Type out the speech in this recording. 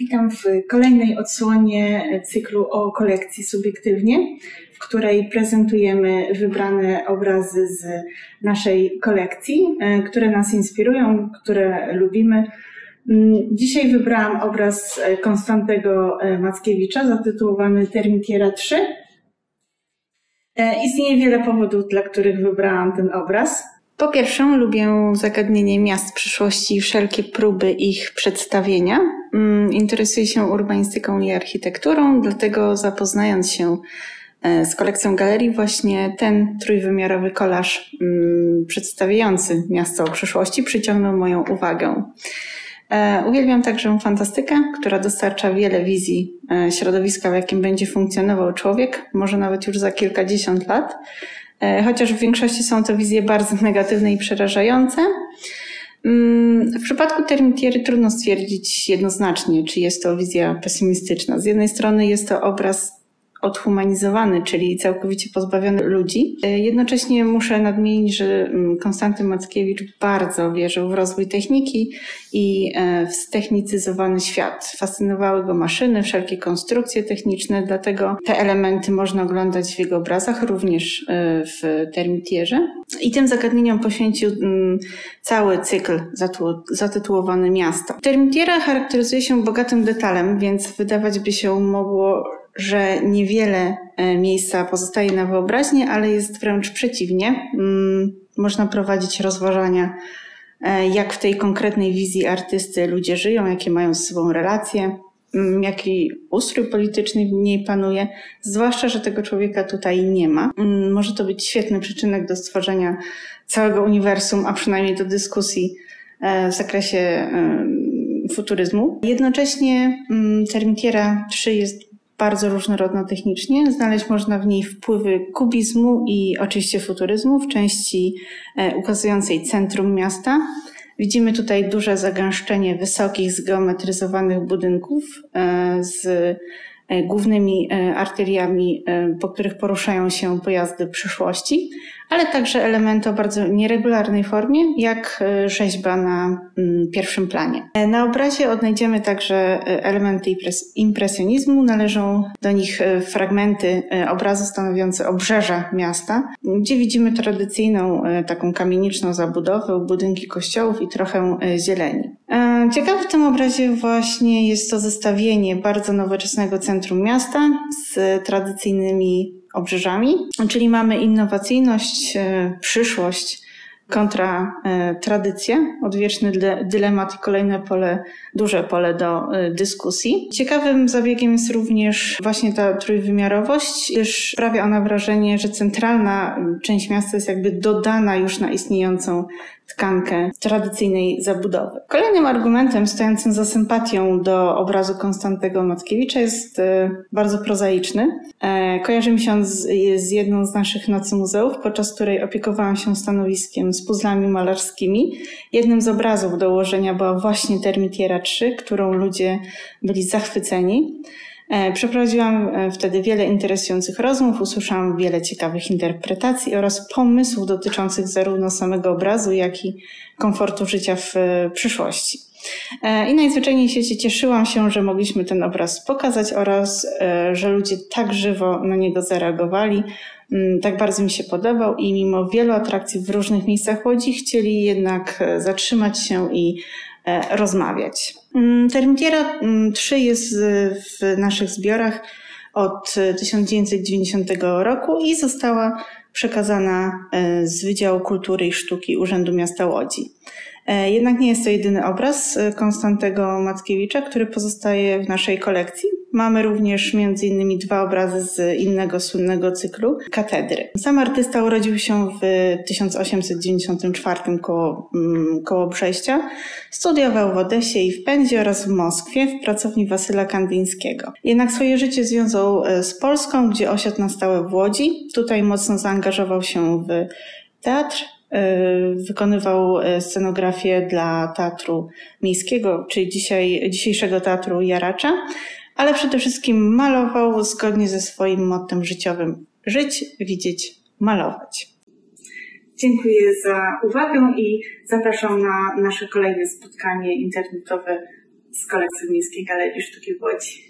Witam w kolejnej odsłonie cyklu o kolekcji Subiektywnie, w której prezentujemy wybrane obrazy z naszej kolekcji, które nas inspirują, które lubimy. Dzisiaj wybrałam obraz Konstantego Mackiewicza zatytułowany Termitiera III. Istnieje wiele powodów, dla których wybrałam ten obraz. Po pierwsze, lubię zagadnienie miast przyszłości i wszelkie próby ich przedstawienia. Interesuję się urbanistyką i architekturą, dlatego zapoznając się z kolekcją galerii, właśnie ten trójwymiarowy kolaż przedstawiający miasto przyszłości przyciągnął moją uwagę. Uwielbiam także fantastykę, która dostarcza wiele wizji środowiska, w jakim będzie funkcjonował człowiek, może nawet już za kilkadziesiąt lat. Chociaż w większości są to wizje bardzo negatywne i przerażające. W przypadku Termitiery trudno stwierdzić jednoznacznie, czy jest to wizja pesymistyczna. Z jednej strony jest to obraz odhumanizowany, czyli całkowicie pozbawiony ludzi. Jednocześnie muszę nadmienić, że Konstanty Mackiewicz bardzo wierzył w rozwój techniki i w ztechnicyzowany świat. Fascynowały go maszyny, wszelkie konstrukcje techniczne, dlatego te elementy można oglądać w jego obrazach, również w Termitierze. I tym zagadnieniom poświęcił cały cykl zatytułowany Miasto. Termitiera charakteryzuje się bogatym detalem, więc wydawać by się mogło, że niewiele miejsca pozostaje na wyobraźnię, ale jest wręcz przeciwnie. Można prowadzić rozważania, jak w tej konkretnej wizji artysty ludzie żyją, jakie mają z sobą relacje, jaki ustrój polityczny w niej panuje, zwłaszcza że tego człowieka tutaj nie ma. Może to być świetny przyczynek do stworzenia całego uniwersum, a przynajmniej do dyskusji w zakresie futuryzmu. Jednocześnie Termitiera III jest bardzo różnorodna technicznie. Znaleźć można w niej wpływy kubizmu i oczywiście futuryzmu w części ukazującej centrum miasta. Widzimy tutaj duże zagęszczenie wysokich, zgeometryzowanych budynków z głównymi arteriami, po których poruszają się pojazdy przyszłości, ale także elementy o bardzo nieregularnej formie, jak rzeźba na pierwszym planie. Na obrazie odnajdziemy także elementy impresjonizmu. Należą do nich fragmenty obrazu stanowiące obrzeże miasta, gdzie widzimy tradycyjną, taką kamieniczną zabudowę, budynki kościołów i trochę zieleni. Ciekawe w tym obrazie właśnie jest to zestawienie bardzo nowoczesnego centrum miasta z tradycyjnymi obrzeżami, czyli mamy innowacyjność, przyszłość kontra tradycję, odwieczny dylemat i kolejne pole, duże pole do dyskusji. Ciekawym zabiegiem jest również właśnie ta trójwymiarowość, gdyż sprawia ona wrażenie, że centralna część miasta jest jakby dodana już na istniejącą tkankę tradycyjnej zabudowy. Kolejnym argumentem stojącym za sympatią do obrazu Konstantego Mackiewicza jest bardzo prozaiczny. Kojarzy mi się on z jedną z naszych nocy muzeów, podczas której opiekowałam się stanowiskiem z puzzlami malarskimi. Jednym z obrazów do ułożenia była właśnie Termitiera III, którą ludzie byli zachwyceni. Przeprowadziłam wtedy wiele interesujących rozmów, usłyszałam wiele ciekawych interpretacji oraz pomysłów dotyczących zarówno samego obrazu, jak i komfortu życia w przyszłości. I najzwyczajniej się cieszyłam się, że mogliśmy ten obraz pokazać oraz że ludzie tak żywo na niego zareagowali. Tak bardzo mi się podobał i mimo wielu atrakcji w różnych miejscach Łodzi chcieli jednak zatrzymać się i rozmawiać. Termitiera III jest w naszych zbiorach od 1990 roku i została przekazana z Wydziału Kultury i Sztuki Urzędu Miasta Łodzi. Jednak nie jest to jedyny obraz Konstantego Mackiewicza, który pozostaje w naszej kolekcji. Mamy również m.in. dwa obrazy z innego słynnego cyklu Katedry. Sam artysta urodził się w 1894 koło Brześcia. Studiował w Odessie i w Pędzie oraz w Moskwie w pracowni Wasyla Kandyńskiego. Jednak swoje życie związał z Polską, gdzie osiadł na stałe w Łodzi. Tutaj mocno zaangażował się w teatr. Wykonywał scenografię dla Teatru Miejskiego, czyli dzisiejszego Teatru Jaracza, ale przede wszystkim malował zgodnie ze swoim mottem życiowym: żyć, widzieć, malować. Dziękuję za uwagę i zapraszam na nasze kolejne spotkanie internetowe z kolekcji Miejskiej Galerii Sztuki w Łodzi.